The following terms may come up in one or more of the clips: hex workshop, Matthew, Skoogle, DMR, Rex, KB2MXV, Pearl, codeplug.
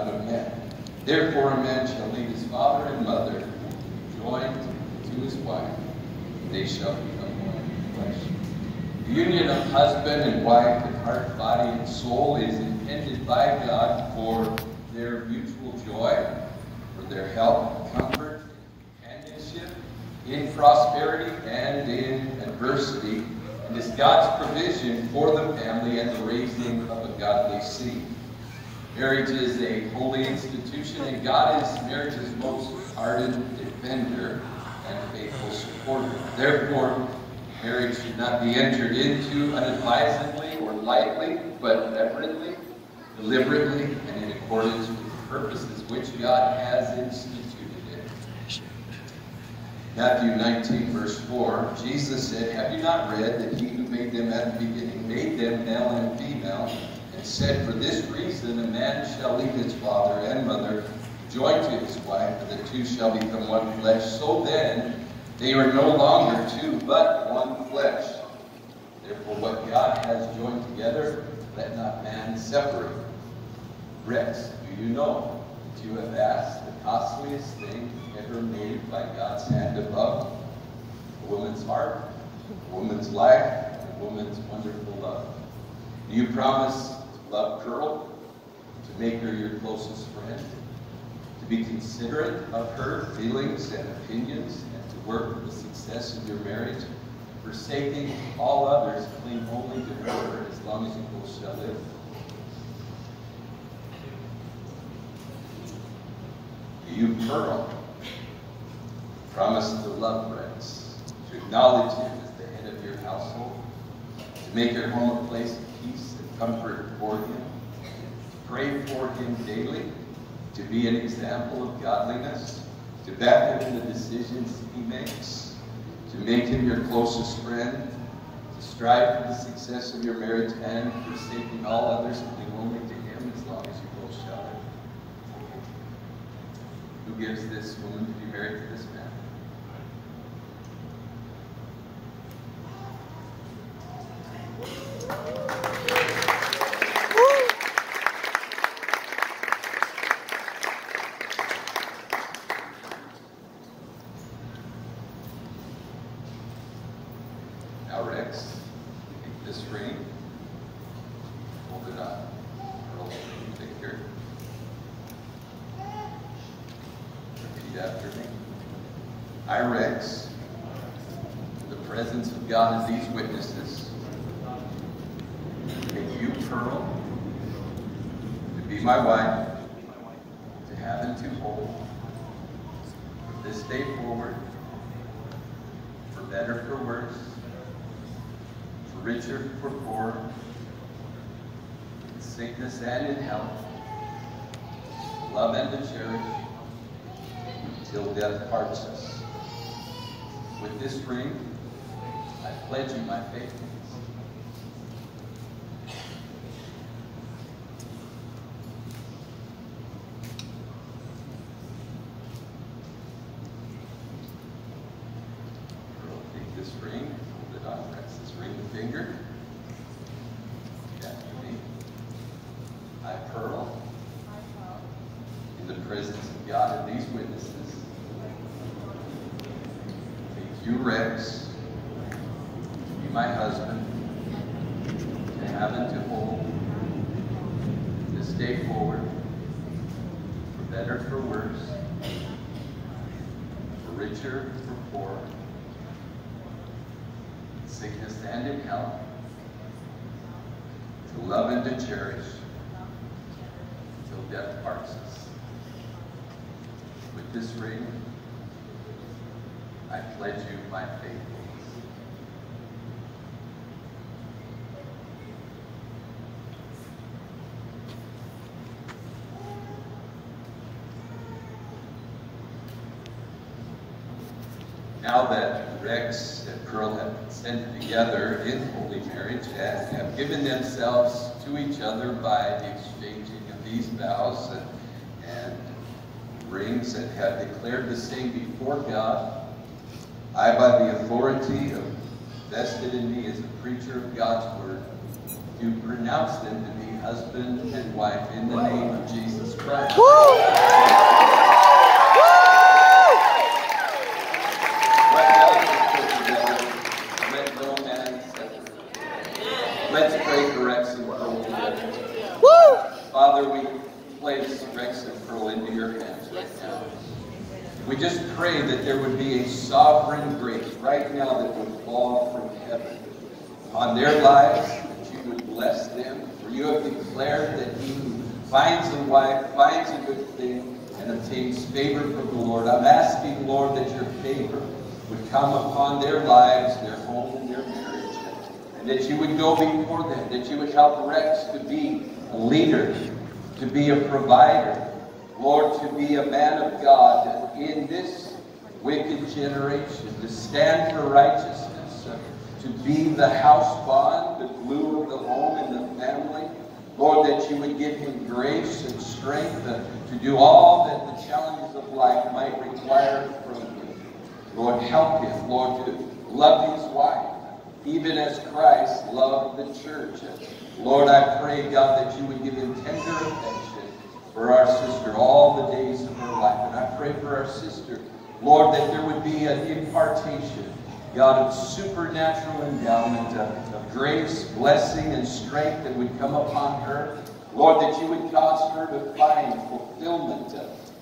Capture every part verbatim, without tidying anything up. out of man. Therefore a man shall leave his father and mother, joined to his wife, and they shall become one flesh. The union of husband and wife in heart, body, and soul is intended by God for their mutual joy, for their help, comfort, and companionship in prosperity and in adversity, and is God's provision for the family and the raising of a godly seed. Marriage is a holy institution, and God is marriage's most ardent defender and faithful supporter. Therefore, marriage should not be entered into unadvisedly or lightly, but reverently, deliberately, and in accordance with the purposes which God has instituted it. Matthew nineteen, verse four, Jesus said, "Have you not read that he who made them at the beginning made them male and female, and said, for this reason a man shall leave his father and mother, joined to his wife, and the two shall become one flesh. So then they are no longer two, but one flesh. Therefore what God has joined together, let not man separate." Rex, do you know that you have asked the costliest thing ever made by God's hand above? A woman's heart, a woman's life, and a woman's wonderful love. Do you promise to love Pearl, to make her your closest friend, to be considerate of her feelings and opinions, and to work for the success of your marriage, forsaking all others, cling only to her as long as you both shall live? Do you, Pearl, promise to love Rex, to acknowledge him as the head of your household, to make your home a place of peace and comfort for him, to pray for him daily, to be an example of godliness, to back him in the decisions he makes, to make him your closest friend, to strive for the success of your marriage, and forsaking all others, cling only to him as long as you both shall live? Who gives this woman to be married to this man? Now, Rex, take this ring, hold it up, Pearl's ring finger. Repeat after me. I, Rex, in the presence of God and these witnesses, make you, Pearl, to be my wife, to have and to hold, from this day forward, for better, for worse, richer for poor, in sickness and in health, love and to cherish, until death parts us. With this ring, I pledge you my faithfulness. Girl, take this ring. Ring the finger. After me. I, Pearl, in the presence of God and these witnesses, make you, Rex, to be my husband, to have and to hold, this day forward, for better, for worse, for richer, for poorer, sickness and in health, to love and to cherish, till death parts us. With this ring, I pledge you my faithfulness. Now that Rex and Pearl have consented together in holy marriage and have given themselves to each other by the exchanging of these vows and, and rings, and have declared the same before God, I, by the authority vested in me as a preacher of God's word, do pronounce them to be husband and wife in the name of Jesus Christ. Rex. Woo! Woo! Let's pray for Rex and Pearl together. Woo! Father, we place Rex and Pearl into your hands right now. We just pray that there would be a sovereign grace right now that would fall from heaven on their lives, that you would bless them. For you have declared that he who finds a wife, finds a good thing, and obtains favor from the Lord. I'm asking, Lord, that your favor would come upon their lives, their home, and their marriage, and that you would go before them, that you would help Rex to be a leader, to be a provider, Lord, to be a man of God in this wicked generation, to stand for righteousness, to be the house bond, the glue of the home and the family. Lord, that you would give him grace and strength to do all that the challenges of life might require from him. Lord, help him, Lord, to love his wife, even as Christ loved the church. Lord, I pray, God, that you would give him tender affection for our sister all the days of her life. And I pray for our sister, Lord, that there would be an impartation, God, of supernatural endowment, of, of grace, blessing, and strength that would come upon her. Lord, that you would cause her to find fulfillment,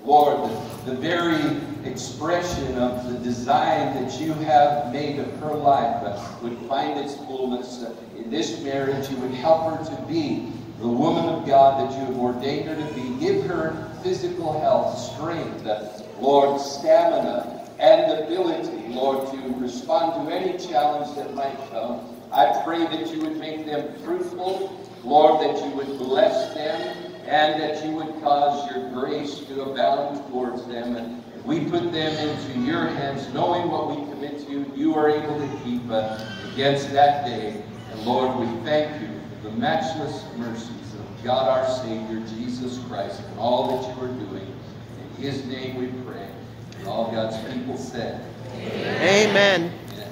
Lord, the, the very expression of the design that you have made of her life uh, would find its fullness uh, in this marriage. You would help her to be the woman of God that you have ordained her to be. Give her physical health, strength, Lord, stamina, and ability, Lord, to respond to any challenge that might come. I pray that you would make them fruitful, Lord, that you would bless them, and that you would cause your grace to abound towards them. And we put them into your hands, knowing what we commit to you, you are able to keep us against that day. And Lord, we thank you, the matchless mercies of God our Savior, Jesus Christ, and all that you are doing. In his name we pray. And all God's people said, amen. Amen. Amen.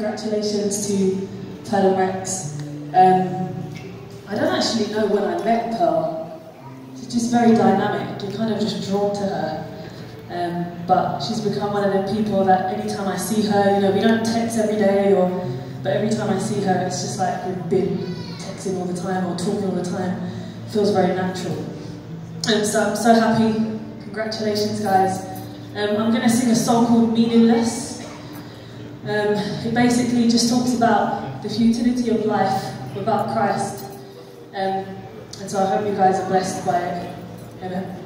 Congratulations to Pearl and Rex. Um, I don't actually know when I met Pearl. She's just very dynamic. You're kind of just drawn to her. Um, but she's become one of them people that any time I see her, you know, we don't text every day, or but every time I see her, it's just like we've been texting all the time or talking all the time. It feels very natural. Um, so I'm so happy. Congratulations, guys. Um, I'm going to sing a song called Meaningless. Um, it basically just talks about the futility of life without Christ, um, and so I hope you guys are blessed by it. Amen.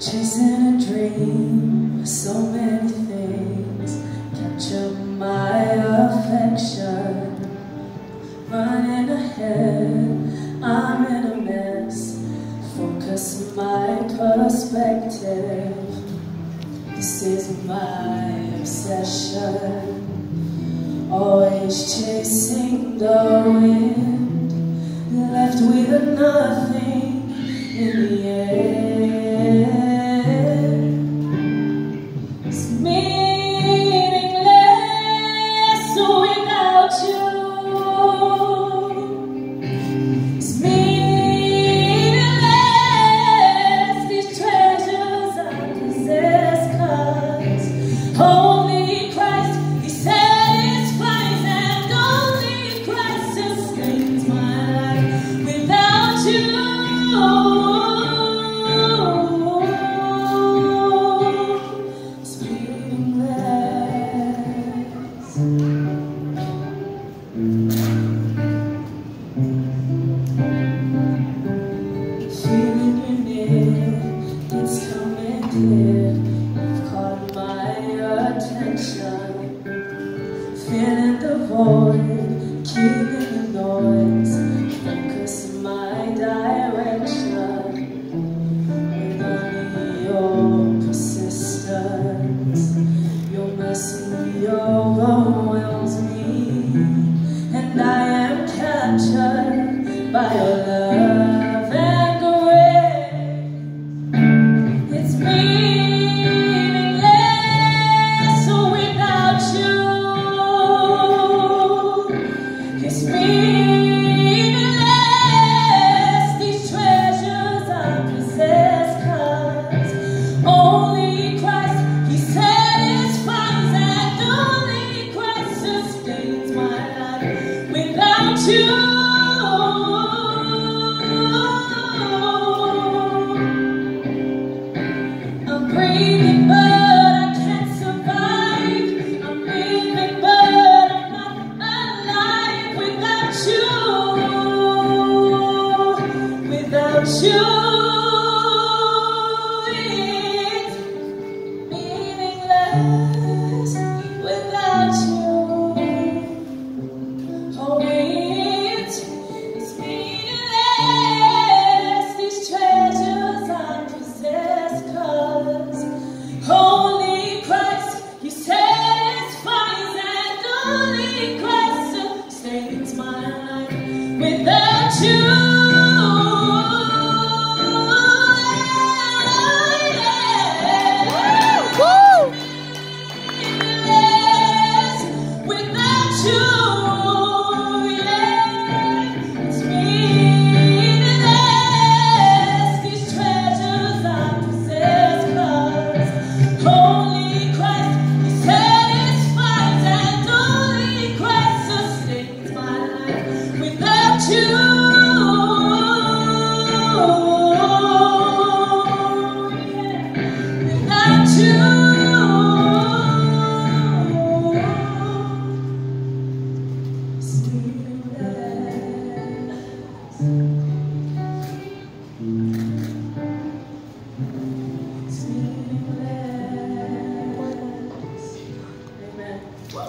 Chasing a dream, so many things capture my affection. Running ahead, I'm in a mess. perspective. This is my obsession. Always chasing the wind, left with a nothing in the end. It's meaningless without you.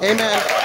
Amen.